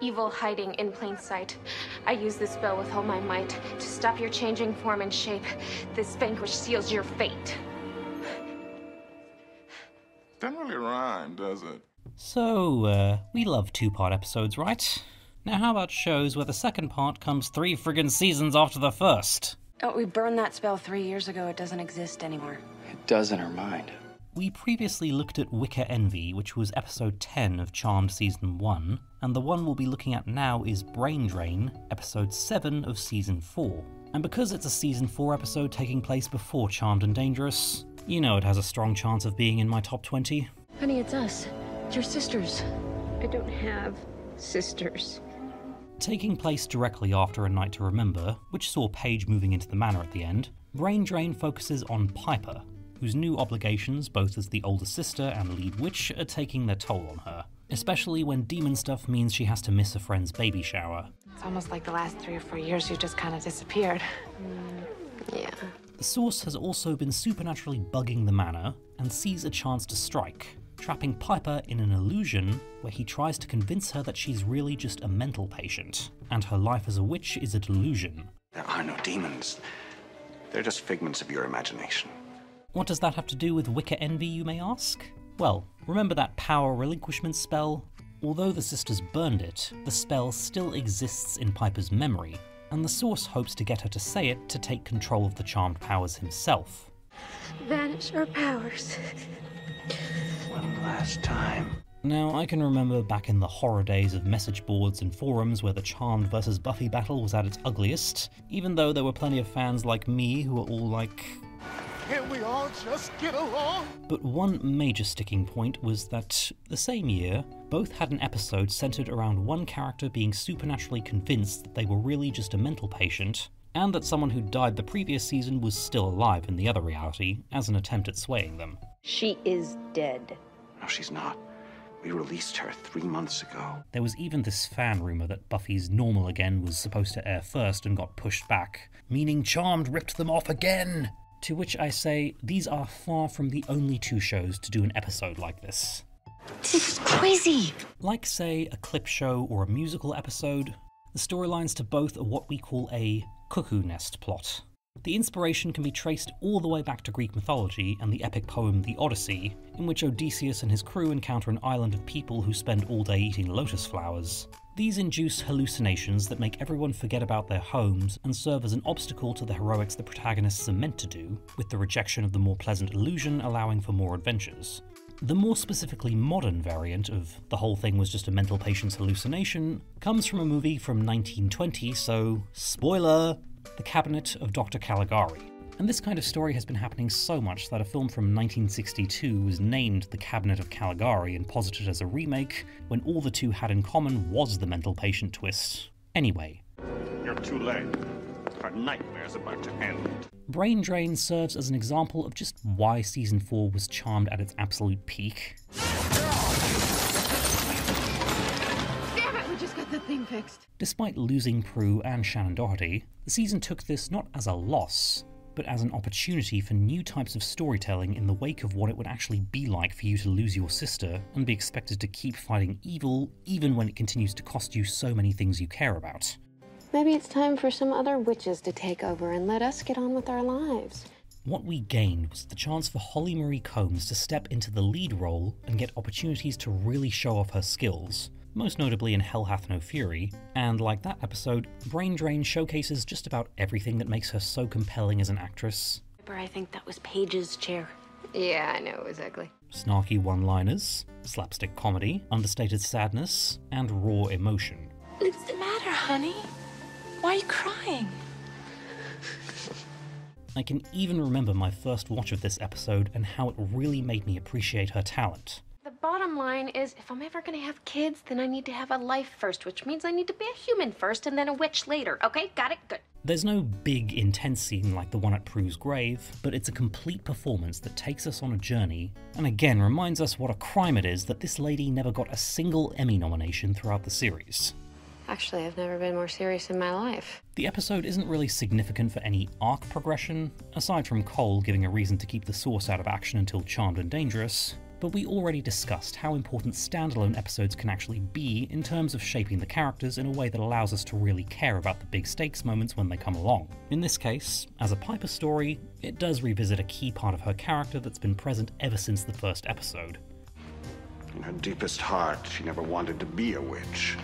evil hiding in plain sight. I use this spell with all my might to stop your changing form and shape. This vanquish seals your fate. Doesn't really rhyme, does it? So, we love two-part episodes, right? Now how about shows where the second part comes 3 friggin' seasons after the first? Oh, we burned that spell 3 years ago. It doesn't exist anymore. It does in her mind. We previously looked at Wicca Envy, which was episode 10 of Charmed season 1, and the one we'll be looking at now is Brain Drain, episode 7 of season 4. And because it's a season 4 episode taking place before Charmed and Dangerous, you know it has a strong chance of being in my top 20. Honey, it's us. It's your sisters. I don't have sisters. Taking place directly after A Night to Remember, which saw Paige moving into the manor at the end, Brain Drain focuses on Piper, whose new obligations, both as the older sister and lead witch, are taking their toll on her, especially when demon stuff means she has to miss a friend's baby shower. It's almost like the last 3 or 4 years you just kind of disappeared. Yeah. The Source has also been supernaturally bugging the manor and sees a chance to strike, trapping Piper in an illusion where he tries to convince her that she's really just a mental patient, and her life as a witch is a delusion. There are no demons. They're just figments of your imagination. What does that have to do with Wicca Envy, you may ask? Well, remember that power relinquishment spell? Although the sisters burned it, the spell still exists in Piper's memory, and the Source hopes to get her to say it to take control of the Charmed powers himself. Vanish our powers. One last time. Now, I can remember back in the horror days of message boards and forums where the Charmed versus Buffy battle was at its ugliest, even though there were plenty of fans like me who were all like, "Can't we all just get along?" But one major sticking point was that, the same year, both had an episode centered around one character being supernaturally convinced that they were really just a mental patient, and that someone who died the previous season was still alive in the other reality, as an attempt at swaying them. She is dead. No, she's not. We released her 3 months ago. There was even this fan rumor that Buffy's Normal Again was supposed to air first and got pushed back, meaning Charmed ripped them off again! To which I say, these are far from the only 2 shows to do an episode like this. This is crazy! Like, say, a clip show or a musical episode, the storylines to both are what we call a Cuckoo Nest plot. The inspiration can be traced all the way back to Greek mythology and the epic poem The Odyssey, in which Odysseus and his crew encounter an island of people who spend all day eating lotus flowers. These induce hallucinations that make everyone forget about their homes and serve as an obstacle to the heroics the protagonists are meant to do, with the rejection of the more pleasant illusion allowing for more adventures. The more specifically modern variant of the whole thing was just a mental patient's hallucination comes from a movie from 1920, so spoiler! The Cabinet of Dr. Caligari. And this kind of story has been happening so much that a film from 1962 was named The Cabinet of Caligari and posited as a remake, when all the 2 had in common was the mental patient twist. Anyway. You're too late. Our nightmare's about to end. Brain Drain serves as an example of just why season 4 was Charmed at its absolute peak. Despite losing Prue and Shannon Doherty, the season took this not as a loss, but as an opportunity for new types of storytelling in the wake of what it would actually be like for you to lose your sister and be expected to keep fighting evil, even when it continues to cost you so many things you care about. Maybe it's time for some other witches to take over and let us get on with our lives. What we gained was the chance for Holly Marie Combs to step into the lead role and get opportunities to really show off her skills, most notably in Hell Hath No Fury, and like that episode, Brain Drain showcases just about everything that makes her so compelling as an actress. I think that was Paige's chair. Yeah, I know, exactly. Snarky one-liners, slapstick comedy, understated sadness, and raw emotion. What's the matter, honey? Why are you crying? I can even remember my first watch of this episode and how it really made me appreciate her talent. Bottom line is, if I'm ever gonna have kids, then I need to have a life first, which means I need to be a human first and then a witch later. Okay, got it? Good. There's no big, intense scene like the one at Prue's grave, but it's a complete performance that takes us on a journey, and again reminds us what a crime it is that this lady never got a single Emmy nomination throughout the series. Actually, I've never been more serious in my life. The episode isn't really significant for any arc progression, aside from Cole giving a reason to keep the Source out of action until Charmed and Dangerous, but we already discussed how important standalone episodes can actually be in terms of shaping the characters in a way that allows us to really care about the big stakes moments when they come along. In this case, as a Piper story, it does revisit a key part of her character that's been present ever since the first episode. In her deepest heart, she never wanted to be a witch.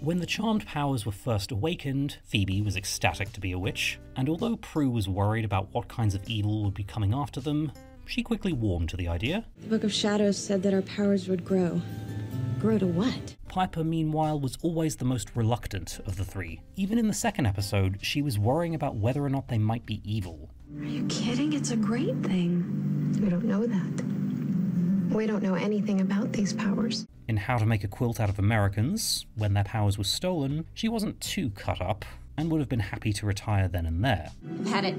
When the Charmed powers were first awakened, Phoebe was ecstatic to be a witch, and although Prue was worried about what kinds of evil would be coming after them, she quickly warmed to the idea. The Book of Shadows said that our powers would grow. Grow to what? Piper, meanwhile, was always the most reluctant of the three. Even in the second episode, she was worrying about whether or not they might be evil. Are you kidding? It's a great thing. We don't know that. We don't know anything about these powers. In How to Make a Quilt Out of Americans, when their powers were stolen, she wasn't too cut up and would have been happy to retire then and there. I've had it.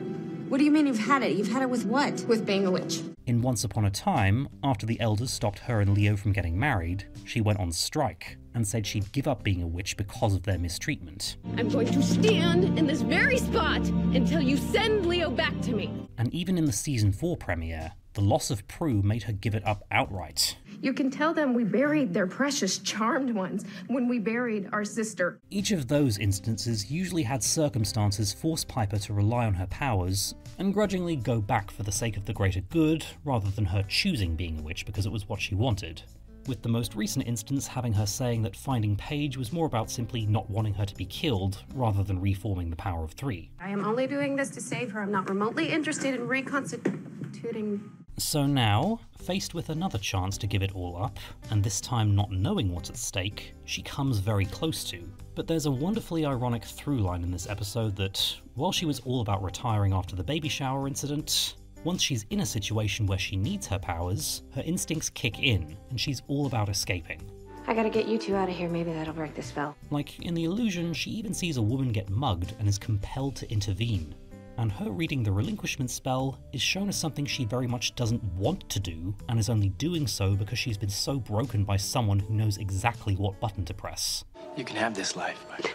What do you mean you've had it? You've had it with what? With being a witch. In Once Upon a Time, after the elders stopped her and Leo from getting married, she went on strike and said she'd give up being a witch because of their mistreatment. I'm going to stand in this very spot until you send Leo back to me. And even in the season 4 premiere, the loss of Prue made her give it up outright. You can tell them we buried their precious charmed ones when we buried our sister. Each of those instances usually had circumstances force Piper to rely on her powers and grudgingly go back for the sake of the greater good rather than her choosing being a witch because it was what she wanted. With the most recent instance having her saying that finding Paige was more about simply not wanting her to be killed rather than reforming the power of three. I am only doing this to save her. I'm not remotely interested in reconstituting. So now, faced with another chance to give it all up, and this time not knowing what's at stake, she comes very close to. But there's a wonderfully ironic through line in this episode that, while she was all about retiring after the baby shower incident, once she's in a situation where she needs her powers, her instincts kick in, and she's all about escaping. I gotta get you two out of here, maybe that'll break the spell. Like, in The Illusion, she even sees a woman get mugged and is compelled to intervene. And her reading the relinquishment spell is shown as something she very much doesn't want to do, and is only doing so because she's been so broken by someone who knows exactly what button to press. You can have this life, Piper.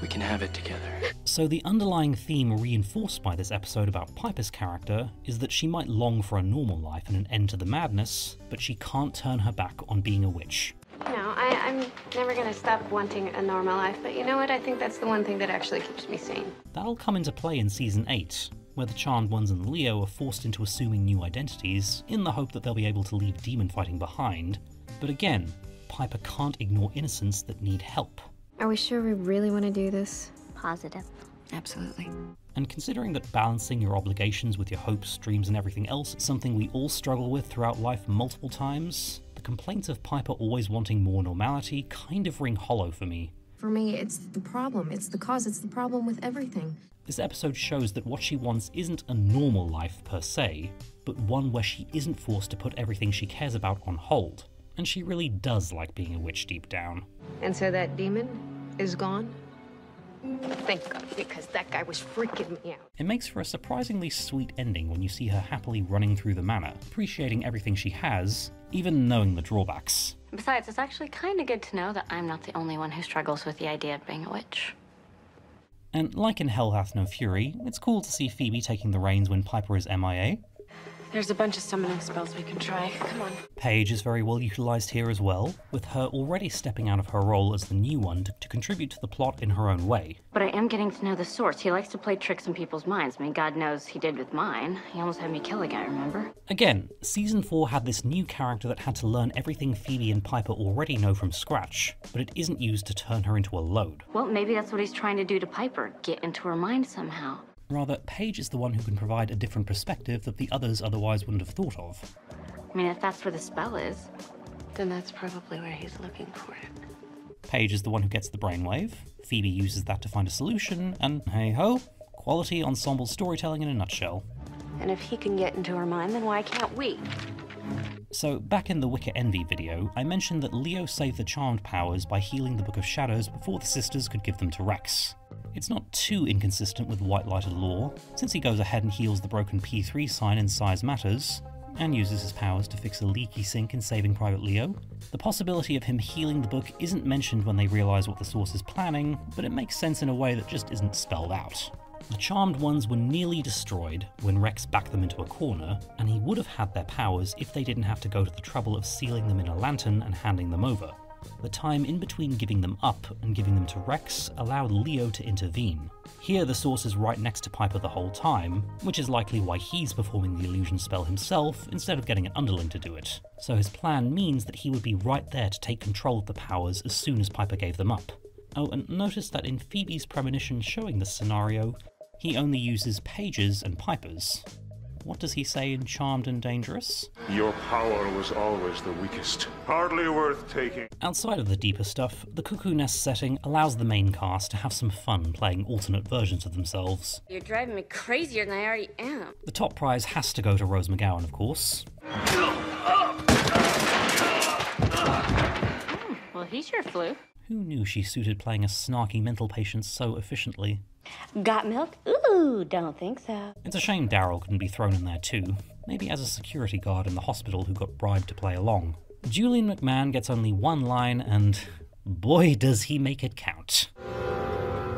We can have it together. So the underlying theme reinforced by this episode about Piper's character is that she might long for a normal life and an end to the madness, but she can't turn her back on being a witch. No, I'm never gonna stop wanting a normal life, but you know what? I think that's the one thing that actually keeps me sane. That'll come into play in season 8, where the Charmed Ones and Leo are forced into assuming new identities in the hope that they'll be able to leave demon fighting behind. But again, Piper can't ignore innocents that need help. Are we sure we really want to do this? Positive. Absolutely. And considering that balancing your obligations with your hopes, dreams, and everything else is something we all struggle with throughout life multiple times, the complaints of Piper always wanting more normality kind of ring hollow for me. For me, it's the problem. It's the cause. It's the problem with everything. This episode shows that what she wants isn't a normal life per se, but one where she isn't forced to put everything she cares about on hold. And she really does like being a witch deep down. And so that demon is gone? Thank God, because that guy was freaking me out. It makes for a surprisingly sweet ending when you see her happily running through the manor, appreciating everything she has, even knowing the drawbacks. Besides, it's actually kind of good to know that I'm not the only one who struggles with the idea of being a witch. And like in Hell Hath No Fury, it's cool to see Phoebe taking the reins when Piper is MIA. There's a bunch of summoning spells we can try, come on. Paige is very well utilised here as well, with her already stepping out of her role as the new one to contribute to the plot in her own way. But I am getting to know the source. He likes to play tricks on people's minds. I mean, God knows he did with mine. He almost had me kill a guy, remember? Again, season 4 had this new character that had to learn everything Phoebe and Piper already know from scratch, but it isn't used to turn her into a load. Well, maybe that's what he's trying to do to Piper, get into her mind somehow. Rather, Paige is the one who can provide a different perspective that the others otherwise wouldn't have thought of. I mean, if that's where the spell is, then that's probably where he's looking for it. Paige is the one who gets the brainwave, Phoebe uses that to find a solution, and hey-ho, quality ensemble storytelling in a nutshell. And if he can get into her mind, then why can't we? So, back in the Wicca Envy video, I mentioned that Leo saved the Charmed powers by healing the Book of Shadows before the sisters could give them to Rex. It's not too inconsistent with White Lighted lore, since he goes ahead and heals the broken P3 sign in Size Matters, and uses his powers to fix a leaky sink in Saving Private Leo. The possibility of him healing the book isn't mentioned when they realise what the source is planning, but it makes sense in a way that just isn't spelled out. The Charmed ones were nearly destroyed when Rex backed them into a corner, and he would have had their powers if they didn't have to go to the trouble of sealing them in a lantern and handing them over. The time in between giving them up and giving them to Rex allowed Leo to intervene. Here the source is right next to Piper the whole time, which is likely why he's performing the illusion spell himself instead of getting an underling to do it. So his plan means that he would be right there to take control of the powers as soon as Piper gave them up. Oh, and notice that in Phoebe's premonition showing this scenario, he only uses pages and Pipers. What does he say in Charmed and Dangerous? Your power was always the weakest. Hardly worth taking. Outside of the deeper stuff, the Cuckoo Nest setting allows the main cast to have some fun playing alternate versions of themselves. You're driving me crazier than I already am. The top prize has to go to Rose McGowan, of course. Well, he sure flew. Who knew she suited playing a snarky mental patient so efficiently? Got milk? Ooh, don't think so. It's a shame Daryl couldn't be thrown in there too, maybe as a security guard in the hospital who got bribed to play along. Julian McMahon gets only one line and boy does he make it count.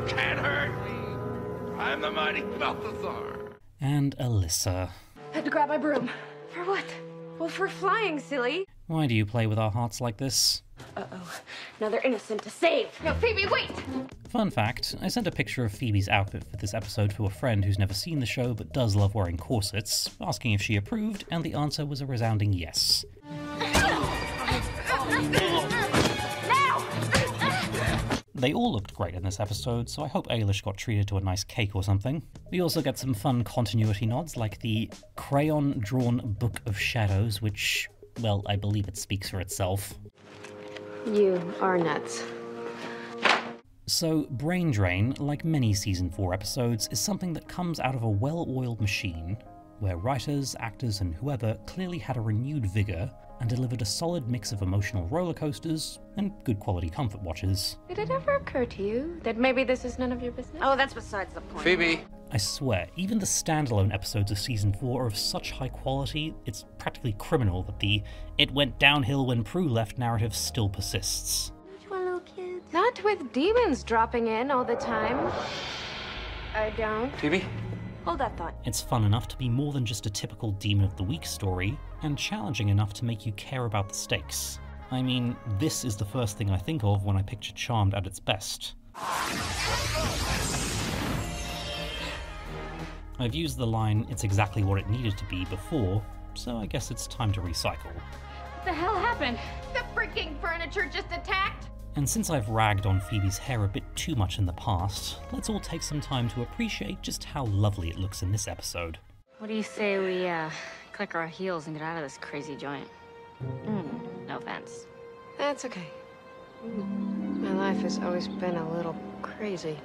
Can't hurt me, I'm the mighty Balthazar. And Alyssa. I had to grab my broom. For what? Well, for flying, silly. Why do you play with our hearts like this? Uh-oh, another innocent to save! No, Phoebe, wait! Fun fact, I sent a picture of Phoebe's outfit for this episode to a friend who's never seen the show but does love wearing corsets, asking if she approved, and the answer was a resounding yes. They all looked great in this episode, so I hope Ailish got treated to a nice cake or something. We also get some fun continuity nods, like the crayon-drawn Book of Shadows, which, well, I believe it speaks for itself. You are nuts. So, Brain Drain, like many Season 4 episodes, is something that comes out of a well-oiled machine, where writers, actors, and whoever clearly had a renewed vigour and delivered a solid mix of emotional roller coasters and good quality comfort watches. Did it ever occur to you that maybe this is none of your business? Oh, that's besides the point. Phoebe! I swear, even the standalone episodes of Season 4 are of such high quality, it's practically criminal that the "it went downhill when Prue left" narrative still persists. Not with demons dropping in all the time. I don't. Phoebe? Hold that thought. It's fun enough to be more than just a typical Demon of the Week story, and challenging enough to make you care about the stakes. I mean, this is the first thing I think of when I picture Charmed at its best. I've used the line, "it's exactly what it needed to be" before, so I guess it's time to recycle. What the hell happened? The freaking furniture just attacked! And since I've ragged on Phoebe's hair a bit too much in the past, let's all take some time to appreciate just how lovely it looks in this episode. What do you say we, click our heels and get out of this crazy joint? No offense. That's okay. My life has always been a little crazy.